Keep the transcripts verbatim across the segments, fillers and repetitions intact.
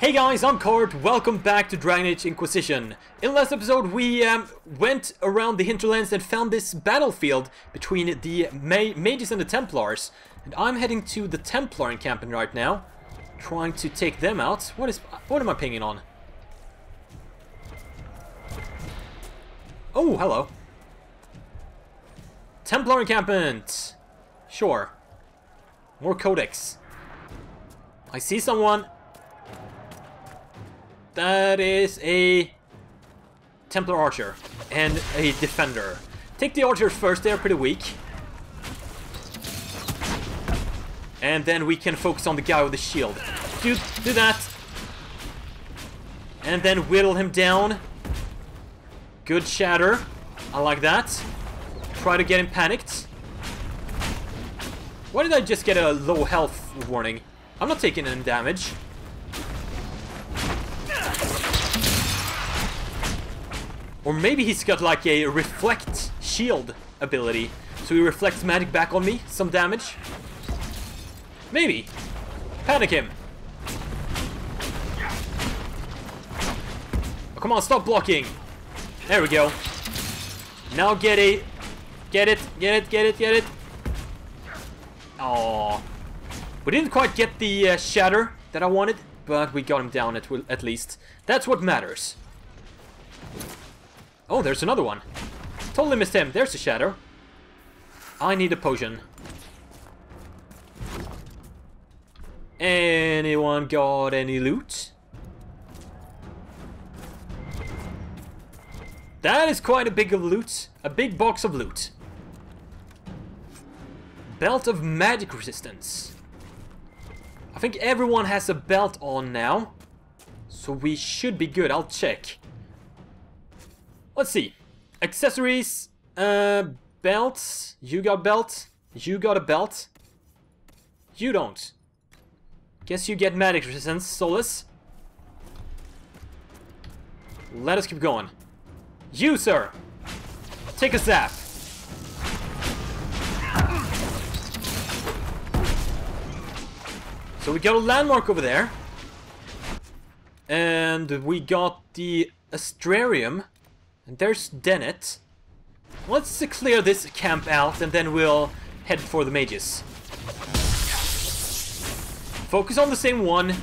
Hey guys, I'm Card. Welcome back to Dragon Age Inquisition. In the last episode we um, went around the hinterlands and found this battlefield between the ma mages and the Templars. And I'm heading to the Templar encampment right now, trying to take them out. What is? What am I pinging on? Oh, hello. Templar encampment! Sure. More codex. I see someone. That is a Templar archer and a defender. Take the archers first, they're pretty weak. And then we can focus on the guy with the shield. Do, do that. And then whittle him down. Good shatter. I like that. Try to get him panicked. Why did I just get a low health warning? I'm not taking any damage. Or maybe he's got like a reflect shield ability, so he reflects magic back on me, some damage. Maybe. Panic him. Oh, come on, stop blocking. There we go. Now get a, get it, get it, get it, get it. Aww. We didn't quite get the uh, shatter that I wanted, but we got him down at, at least. That's what matters. Oh, there's another one. Totally missed him. There's a shadow. I need a potion. Anyone got any loot? That is quite a big of loot. A big box of loot. Belt of magic resistance. I think everyone has a belt on now, so we should be good. I'll check. Let's see. Accessories, uh, belts. You got belt. You got a belt. You don't. Guess you get magic resistance, Solas. Let us keep going. You, sir. Take a zap. So we got a landmark over there. And we got the Astrarium. And there's Dennet. Let's uh, clear this camp out and then we'll head for the mages. Focus on the same one.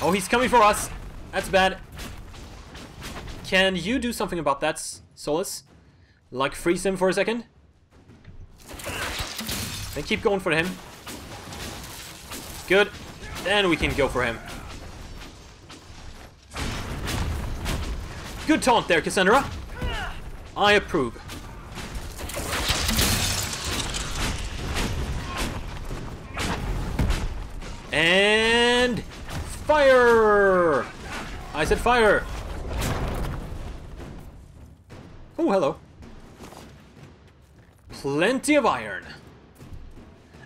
Oh, he's coming for us. That's bad. Can you do something about that, Solas? Like freeze him for a second? Then keep going for him. Good. Then we can go for him. Good taunt there, Cassandra. I approve. And fire! I said fire. Oh, hello. Plenty of iron.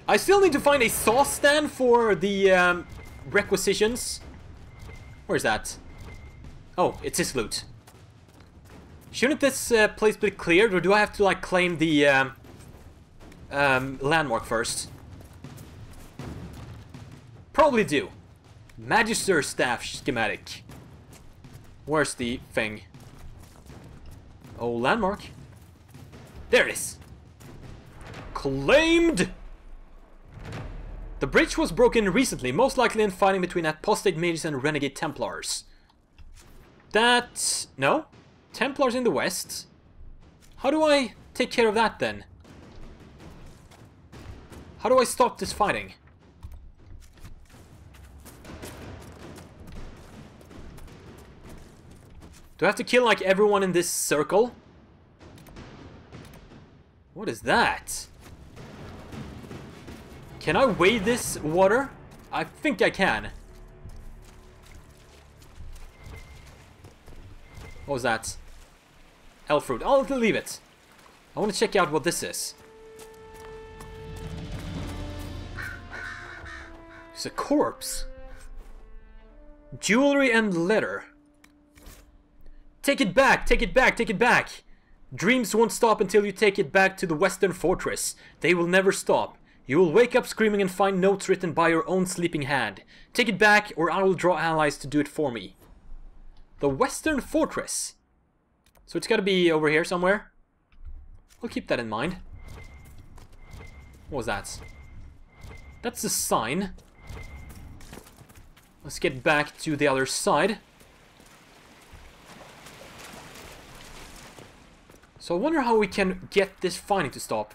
I still need to find a saw stand for the um, requisitions. Where's that? Oh, it's his loot. Shouldn't this uh, place be cleared, or do I have to like claim the um, um, landmark first? Probably do. Magister Staff Schematic. Where's the thing? Oh, landmark. There it is. Claimed! The bridge was broken recently, most likely in fighting between apostate mages and renegade Templars. That... no? Templars in the west. How do I take care of that then? How do I stop this fighting? Do I have to kill like everyone in this circle? What is that? Can I wade this water? I think I can. What was that? Elfruit. I'll leave it. I want to check out what this is. It's a corpse. Jewelry and letter. Take it back, take it back, take it back. Dreams won't stop until you take it back to the Western Fortress. They will never stop. You will wake up screaming and find notes written by your own sleeping hand. Take it back or I will draw allies to do it for me. The Western Fortress. So it's gotta be over here somewhere. We'll keep that in mind. What was that? That's a sign. Let's get back to the other side. So I wonder how we can get this fighting to stop.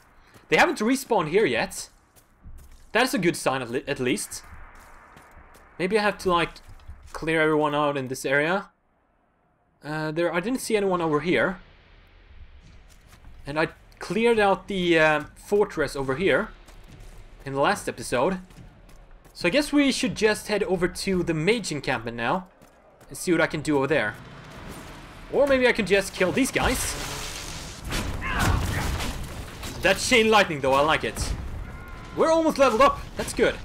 They haven't respawned here yet. That's a good sign, at, le at least. Maybe I have to, like, clear everyone out in this area. Uh, there, I didn't see anyone over here. And I cleared out the uh, fortress over here in the last episode. So I guess we should just head over to the mage encampment now and see what I can do over there. Or maybe I can just kill these guys. That's chain lightning though, I like it. We're almost leveled up, that's good.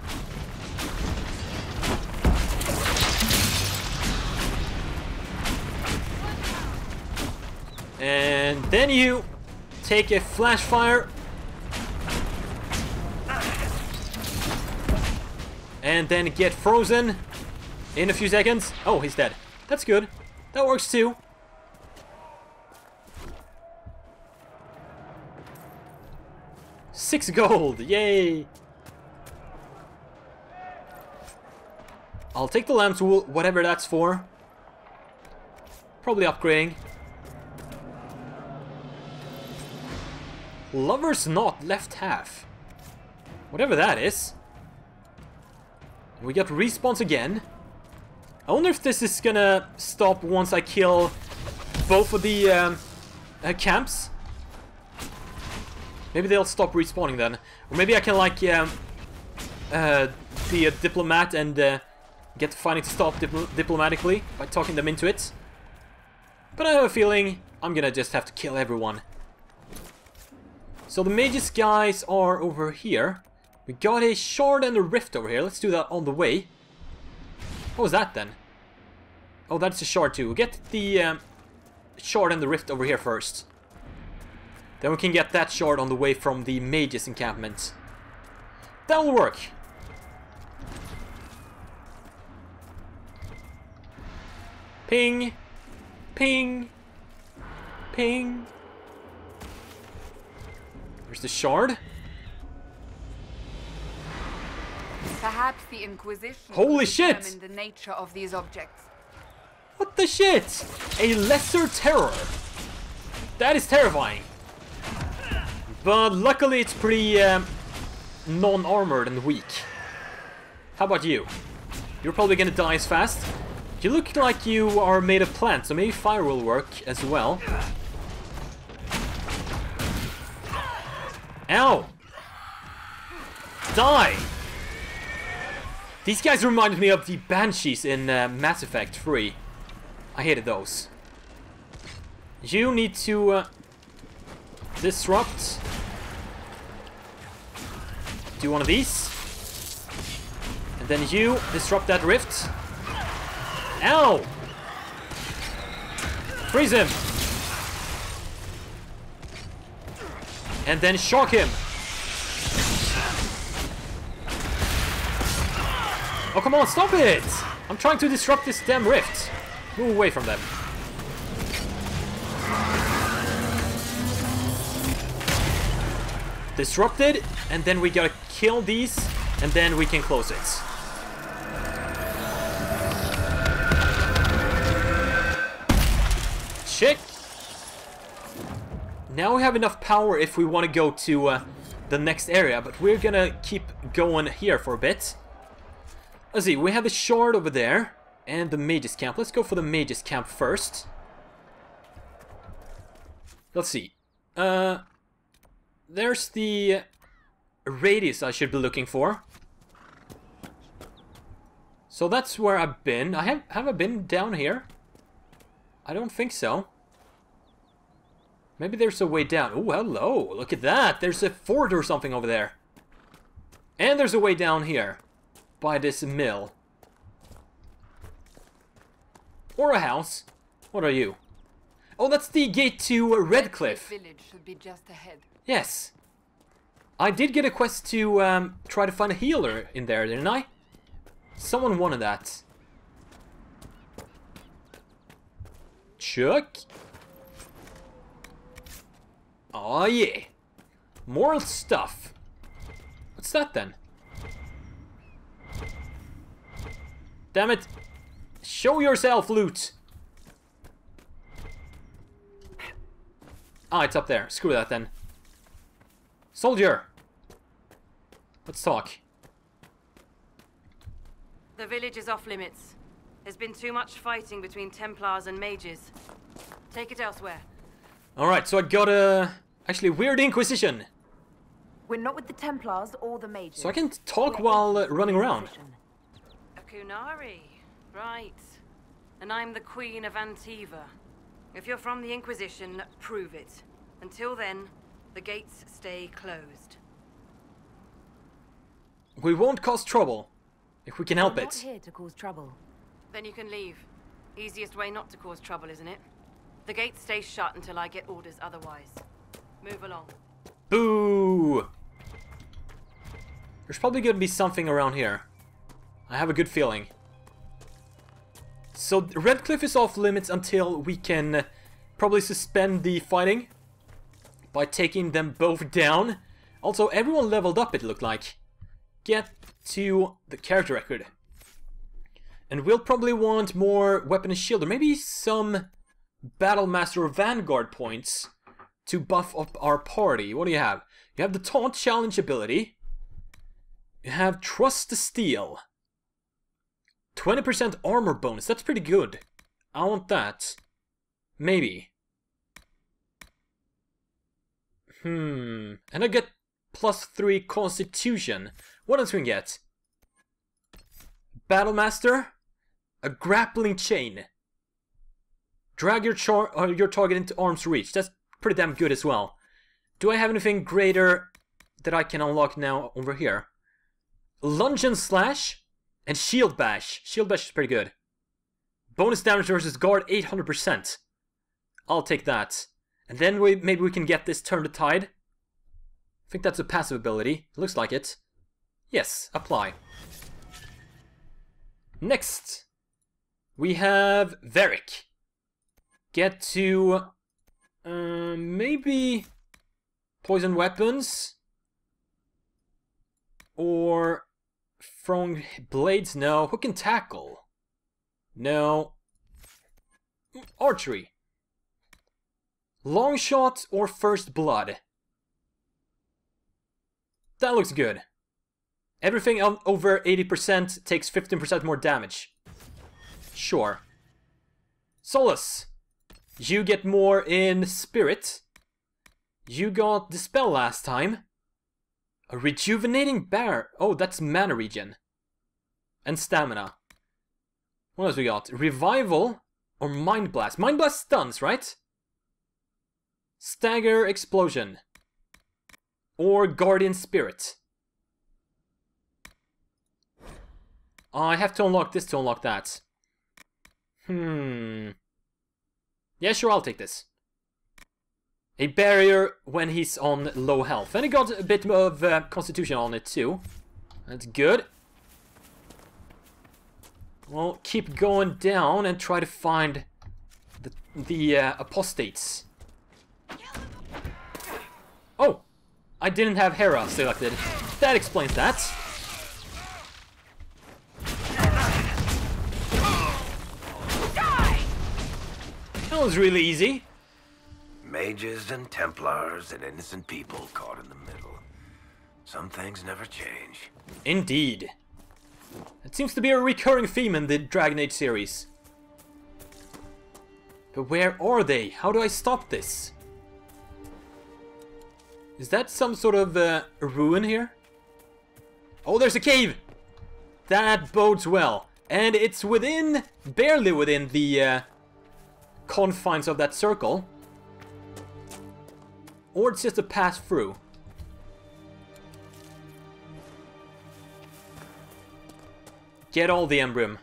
And then you take a flash fire. And then get frozen in a few seconds. Oh, he's dead. That's good. That works too. Six gold. Yay. I'll take the lamb tool, whatever that's for. Probably upgrading. Lover's knot, left half. Whatever that is. We got respawns again. I wonder if this is gonna stop once I kill both of the um, uh, camps. Maybe they'll stop respawning then. Or maybe I can, like, um, uh, the uh, diplomat and uh, get the fighting to stop dip diplomatically by talking them into it. But I have a feeling I'm gonna just have to kill everyone. So the mages guys are over here. We got a shard and a rift over here. Let's do that on the way. What was that then? Oh, that's a shard too. We'll get the um, shard and the rift over here first. Then we can get that shard on the way from the mages encampment. That will work. Ping. Ping. Ping. There's the shard. Perhaps the Inquisition. Holy shit! Determine the nature of these objects. What the shit? A lesser terror. That is terrifying. But luckily, it's pretty um, non-armored and weak. How about you? You're probably gonna die as fast. You look like you are made of plants, so maybe fire will work as well. Ow! Die! These guys reminded me of the Banshees in uh, Mass Effect three. I hated those. You need to uh, disrupt. Do one of these. And then you disrupt that rift. Ow! Freeze him! And then shock him! Oh, come on, stop it! I'm trying to disrupt this damn rift. Move away from them. Disrupted, and then we gotta kill these, and then we can close it. Check. Now we have enough power if we want to go to uh, the next area, but we're gonna keep going here for a bit. Let's see, we have a shard over there, and the mage's camp. Let's go for the mage's camp first. Let's see. Uh, there's the radius I should be looking for. So that's where I've been. I have, have I been down here? I don't think so. Maybe there's a way down. Oh, hello. Look at that. There's a fort or something over there. And there's a way down here. By this mill. Or a house. What are you? Oh, that's the gate to Redcliffe. Village should be just ahead. Yes. I did get a quest to um, try to find a healer in there, didn't I? Someone wanted that. Chuck. Oh yeah. More stuff. What's that then? Damn it. Show yourself, loot. Ah, it's up there. Screw that then. Soldier! Let's talk. The village is off limits. There's been too much fighting between Templars and mages. Take it elsewhere. Alright, so I got a... Actually, we're the Inquisition! We're not with the Templars or the mages. So I can talk we're while uh, running around. A Qunari. Right. And I'm the Queen of Antiva. If you're from the Inquisition, prove it. Until then... the gates stay closed. We won't cause trouble, if we can help it. We're not here to cause trouble. Then you can leave. Easiest way not to cause trouble, isn't it? The gates stay shut until I get orders otherwise. Move along. Boo! There's probably going to be something around here. I have a good feeling. So Redcliffe is off limits until we can probably suspend the fighting. By taking them both down. Also, everyone leveled up, it looked like. Get to the character record. And we'll probably want more weapon and shield, or maybe some Battlemaster Vanguard points to buff up our party. What do you have? You have the Taunt Challenge ability. You have Trust to Steal. twenty percent armor bonus, that's pretty good. I want that. Maybe. Hmm, and I get plus three constitution. What else we can get? Battlemaster, a grappling chain. Drag your, char or your target into arm's reach. That's pretty damn good as well. Do I have anything greater that I can unlock now over here? Lunge and slash and shield bash. Shield bash is pretty good. Bonus damage versus guard eight hundred percent. I'll take that. And then we, maybe we can get this Turn the Tide. I think that's a passive ability. Looks like it. Yes, apply. Next, we have Varric. Get to uh, maybe poison weapons or throwing blades. No, hook and tackle. No, archery. Long shot or first blood? That looks good. Everything over eighty percent takes fifteen percent more damage. Sure. Solas, you get more in spirit. You got dispel last time. A rejuvenating bear. Oh, that's mana regen. And stamina. What else we got? Revival or mind blast? Mind blast stuns, right? Stagger Explosion or Guardian Spirit. Oh, I have to unlock this to unlock that. Hmm. Yeah, sure, I'll take this. A barrier when he's on low health. And he got a bit of uh, constitution on it too. That's good. Well, keep going down and try to find the, the uh, apostates. Oh! I didn't have Hera selected. That explains that. That was really easy. Mages and Templars and innocent people caught in the middle. Some things never change. Indeed. It seems to be a recurring theme in the Dragon Age series. But where are they? How do I stop this? Is that some sort of uh, ruin here? Oh, there's a cave! That bodes well. And it's within, barely within the uh, confines of that circle. Or it's just a pass through. Get all the emblem.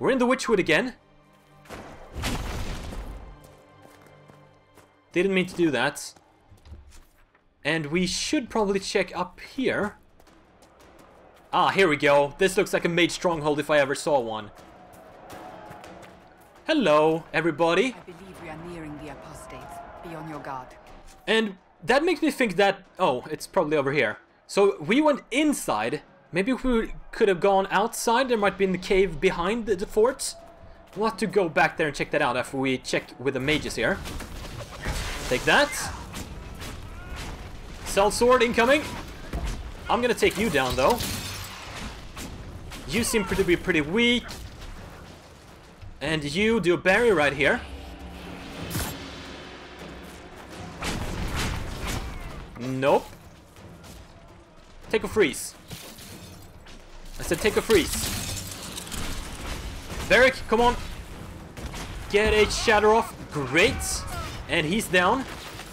We're in the Witchwood again. Didn't mean to do that. And we should probably check up here. Ah, here we go. This looks like a mage stronghold if I ever saw one. Hello, everybody. I believe we are nearing the apostates. Be on your guard. And that makes me think that... Oh, it's probably over here. So we went inside. Maybe if we could have gone outside, there might be in the cave behind the, the fort. We'll have to go back there and check that out after we check with the mages here. Take that. Sellsword incoming. I'm gonna take you down though. You seem to be pretty weak. And you do a barrier right here. Nope. Take a freeze. I said take a freeze. Varric, come on. Get a shatter off. Great. And he's down.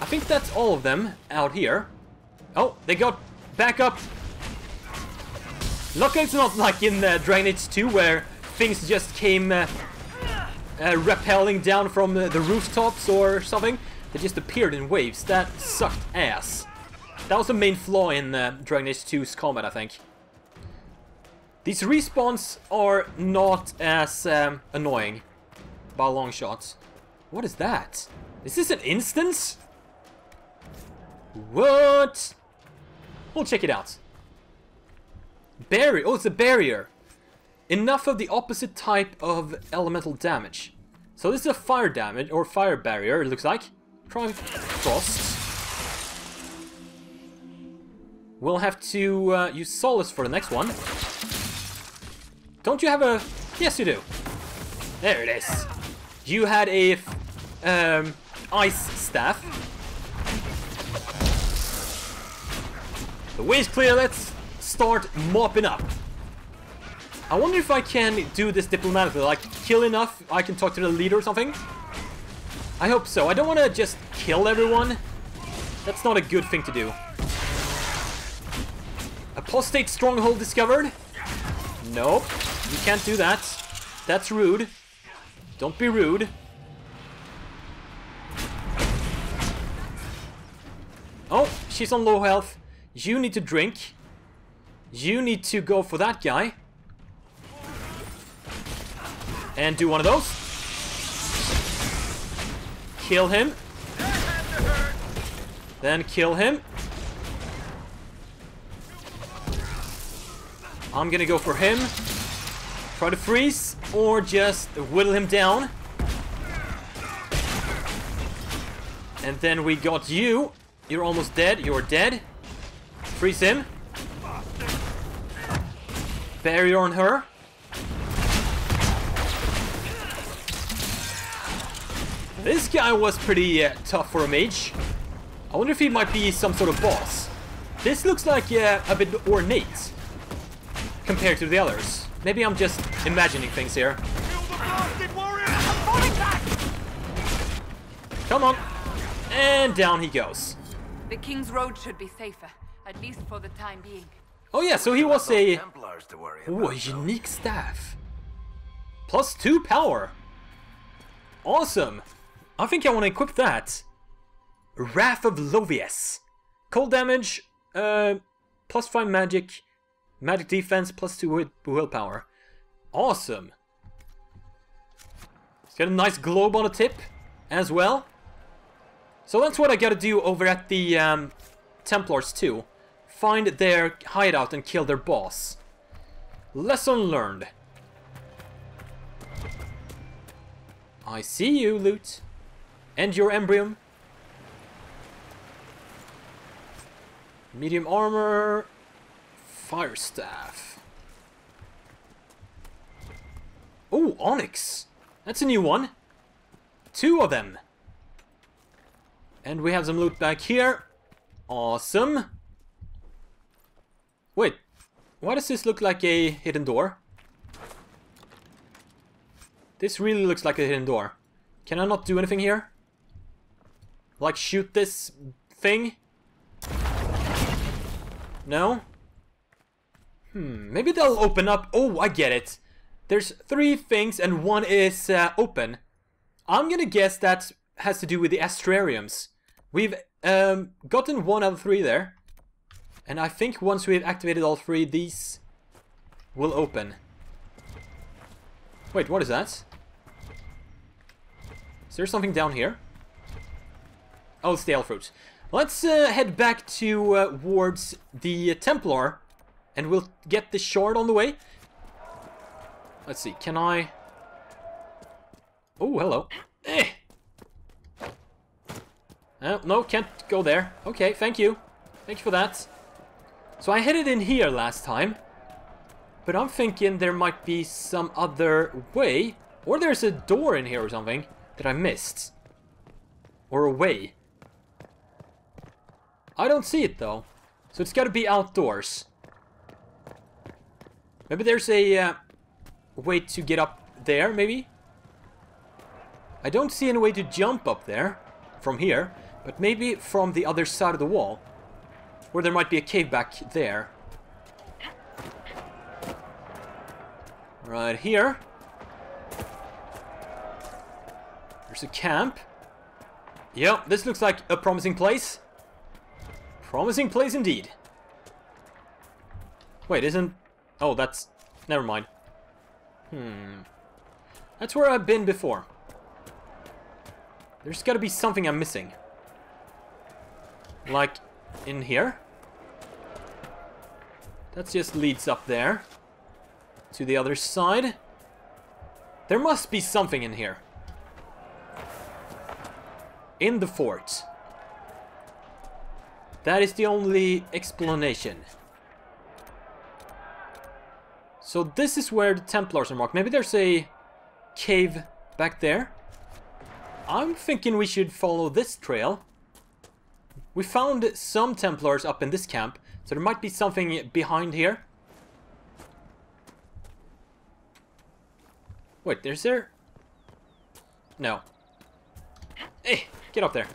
I think that's all of them out here. Oh, they got back up. Luckily it's not like in uh, Dragon Age two where things just came uh, uh, rappelling down from uh, the rooftops or something. They just appeared in waves. That sucked ass. That was the main flaw in uh, Dragon Age two's combat, I think. These respawns are not as um, annoying by long shots. What is that? Is this an instance? What? We'll check it out. Barrier. Oh, it's a barrier. Enough of the opposite type of elemental damage. So this is a fire damage or fire barrier, it looks like. Try frost. We'll have to uh, use Solas for the next one. Don't you have a... Yes, you do. There it is. You had a um, ice staff. The way's clear. Let's start mopping up. I wonder if I can do this diplomatically. Like, kill enough, I can talk to the leader or something. I hope so. I don't want to just kill everyone. That's not a good thing to do. Apostate stronghold discovered. Nope. You can't do that. That's rude. Don't be rude. Oh, she's on low health. You need to drink. You need to go for that guy. And do one of those. Kill him. Then kill him. I'm gonna go for him. Try to freeze or just whittle him down. And then we got you. You're almost dead. You're dead. Freeze him. Barrier on her. This guy was pretty uh, tough for a mage. I wonder if he might be some sort of boss. This looks like uh, a bit ornate compared to the others. Maybe I'm just imagining things here. Come on. And down he goes. The King's Road should be safer, at least for the time being. Oh yeah, so he was a... Ooh, a unique staff. Plus two power. Awesome. I think I want to equip that. Wrath of Lovius. Cold damage, uh, plus five magic. Magic defense, plus two willpower. Awesome. It's got a nice globe on the tip as well. So that's what I gotta do over at the um, Templars too. Find their hideout and kill their boss. Lesson learned. I see you, loot. And your embryo. Medium armor... Fire staff. Oh, onyx. That's a new one. Two of them. And we have some loot back here. Awesome. Wait. Why does this look like a hidden door? This really looks like a hidden door. Can I not do anything here? Like shoot this thing? No? Hmm, maybe they'll open up. Oh, I get it. There's three things and one is uh, open. I'm gonna guess that has to do with the Astrariums. We've Um, gotten one out of three there. And I think once we've activated all three, these will open. Wait, what is that? Is there something down here? Oh, it's the elf fruit. Let's uh, head back to uh, wards the uh, Templar, and we'll get the shard on the way. Let's see, can I... Oh, hello. Eh. Oh, no, can't go there. Okay, thank you. Thank you for that. So I headed in here last time, but I'm thinking there might be some other way, or there's a door in here or something that I missed. Or a way. I don't see it though, so it's gotta be outdoors. Maybe there's a uh, way to get up there, maybe? I don't see any way to jump up there from here, but maybe from the other side of the wall. Or there might be a cave back there. Right here. There's a camp. Yep, this looks like a promising place. Promising place indeed. Wait, isn't... Oh, that's... Never mind. Hmm. That's where I've been before. There's gotta be something I'm missing. Like, in here? That just leads up there. To the other side. There must be something in here. In the fort. That is the only explanation. So this is where the Templars are marked. Maybe there's a cave back there. I'm thinking we should follow this trail. We found some Templars up in this camp, so there might be something behind here. Wait, there's there? No. Hey, get up there.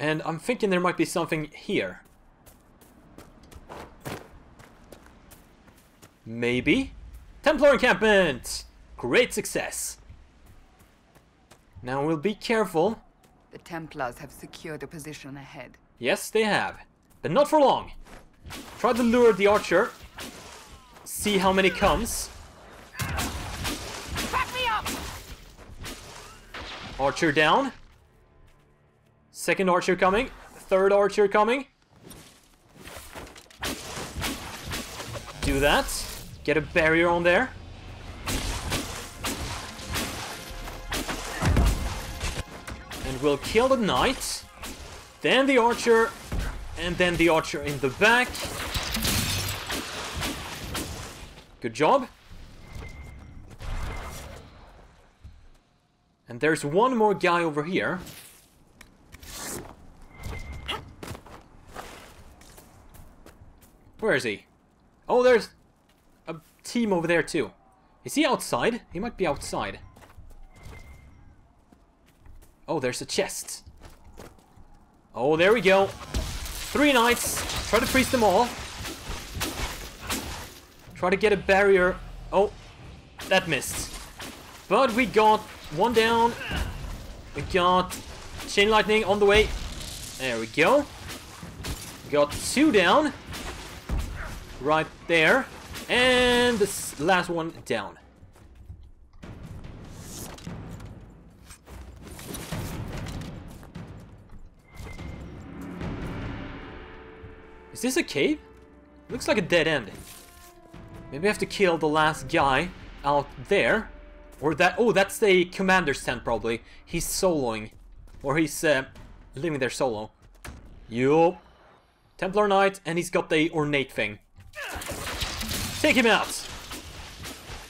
And I'm thinking there might be something here. Maybe? Templar encampment! Great success! Now we'll be careful. The Templars have secured a position ahead. Yes, they have. But not for long. Try to lure the archer. See how many comes. Archer down. Second archer coming. Third archer coming. Do that. Get a barrier on there. And we'll kill the knight. Then the archer. And then the archer in the back. Good job. And there's one more guy over here. Where is he? Oh, there's a team over there too. Is he outside? He might be outside. Oh, there's a chest. Oh, there we go. Three knights. Try to freeze them all. Try to get a barrier. Oh, that missed. But we got one down. We got chain lightning on the way. There we go. We got two down. Right there. And this last one down. Is this a cave? Looks like a dead end. Maybe I have to kill the last guy out there. Or that... Oh, that's the commander's tent probably. He's soloing. Or he's uh, living there solo. Yup. Templar Knight, and he's got the ornate thing. Take him out!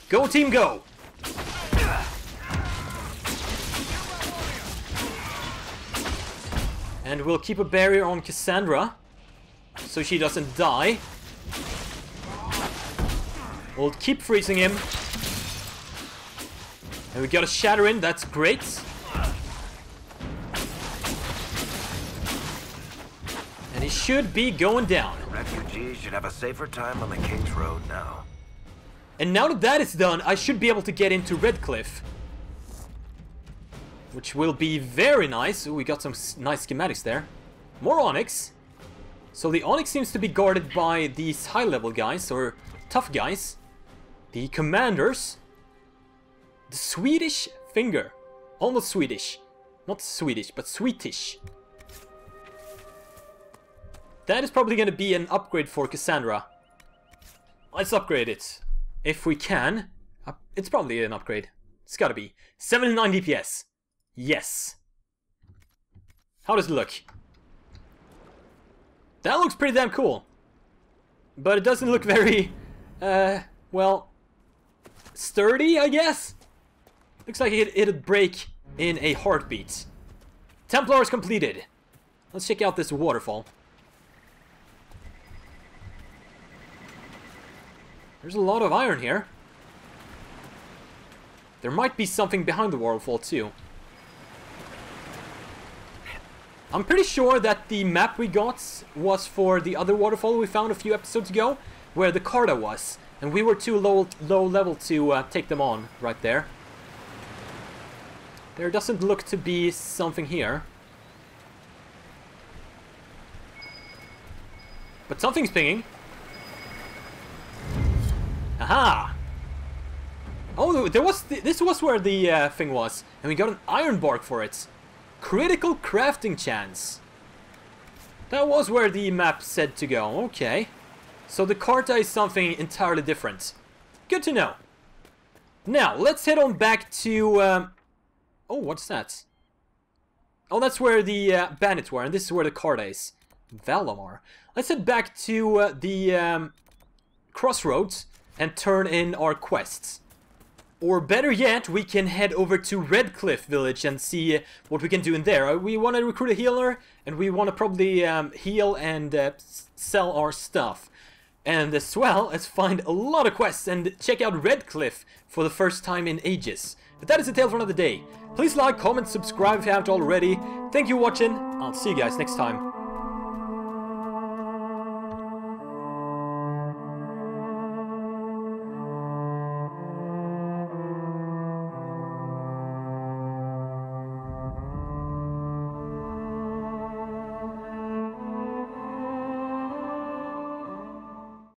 Go team, go! And we'll keep a barrier on Cassandra, so she doesn't die. We'll keep freezing him. And we got a shatter in, that's great. And he should be going down. Refugees should have a safer time on the King's Road now. And now that that is done, I should be able to get into Redcliffe. which will be very nice. Ooh, we got some nice schematics there. More Onyx. So the Onyx seems to be guarded by these high-level guys, or tough guys. The Commanders. The Swedish Finger. Almost Swedish. Not Swedish, but Swedish. That is probably going to be an upgrade for Cassandra. Let's upgrade it. If we can. It's probably an upgrade. It's gotta be. seventy-nine D P S. Yes. How does it look? That looks pretty damn cool. But it doesn't look very, uh, well, sturdy, I guess? Looks like it, it'd break in a heartbeat. Templar is completed. Let's check out this waterfall. There's a lot of iron here. There might be something behind the waterfall too. I'm pretty sure that the map we got was for the other waterfall we found a few episodes ago, where the Carta was, and we were too low, low level to uh, take them on right there. There doesn't look to be something here. But something's pinging. Aha! Oh, there was th this was where the uh, thing was, and we got an iron bark for it. Critical crafting chance. That was where the map said to go. Okay. So the Carta is something entirely different. Good to know. Now, let's head on back to... Um... Oh, what's that? Oh, that's where the uh, bandits were, and this is where the Carta is. Valamar. Let's head back to uh, the um, crossroads and turn in our quests. Or better yet, we can head over to Redcliffe village and see what we can do in there. We want to recruit a healer, and we want to probably um, heal and uh, sell our stuff. And as well as find a lot of quests and check out Redcliffe for the first time in ages. But that is a tale for another day. Please like, comment, subscribe if you haven't already. Thank you for watching. I'll see you guys next time.